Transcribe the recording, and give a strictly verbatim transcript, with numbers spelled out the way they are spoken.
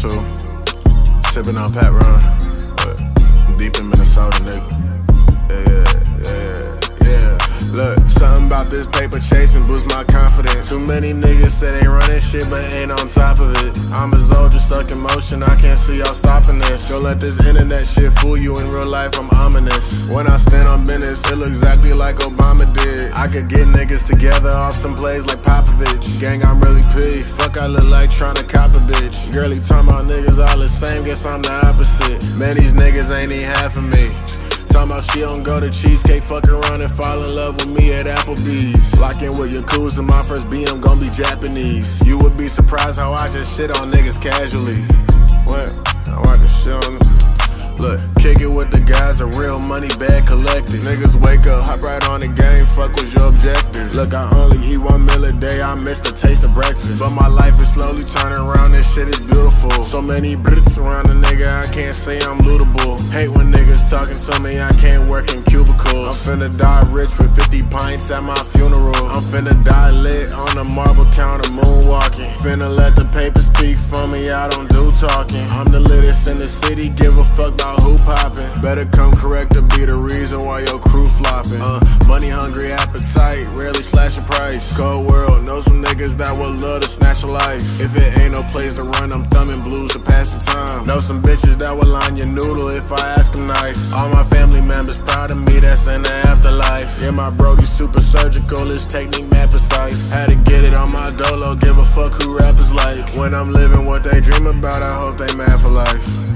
two. Sippin' on Pat Run. What? Deep in Minnesota, nigga. Yeah, yeah, yeah. Look, something about this paper chasing boosts my confidence. Too many niggas say they running shit but ain't on top of it. I'm a soldier stuck in motion, I can't see y'all stopping this. Don't let this internet shit fool you, in real life I'm ominous. When I stand on business, it look exactly like Obama did. I could get niggas together off some plays like Popovich. Gang, I'm really P, fuck I look like tryna cop a bitch. Girlie talking about niggas all the same, guess I'm the opposite. Man, these niggas ain't even half of me. Talking about she don't go to Cheesecake, fuck around and fall in love with me at Applebee's. Lock in with Yakuza, my first B M gon' be Japanese. You would be surprised how I just shit on niggas casually. What? How I just shit on them? Look, kick it with the guys, a real money bag collected. Niggas wake up, hop right on the game, fuck with your objectives. Look, I only eat one meal a day, I miss the taste of breakfast. But my life is slowly turning around, this shit is beautiful. So many brits around a nigga, I can't say I'm lootable. Hate when niggas talking to me, I can't work in cubicles. I'm finna die rich with fifty pints at my funeral. I'm finna die lit on a marble counter moonwalking. Finna let the paper speak for me, I don't do talking. I'm the littest in the city, give a fuck about who poppin'. Better come correct or be the reason why your crew floppin'. Uh, money hungry appetite, rarely slash a price. Cold world, know some niggas that would love to snatch a life. If it ain't no place to run, I'm thumbing blues to pass the time. Know some bitches that would line your noodle if I ask them nice. All my family members proud of me, that's in the afterlife. Yeah, my brody super surgical, his technique mad precise. Had to get it on my dolo, give a fuck who rappers like. When I'm living what they dream about, I hope they mad for life.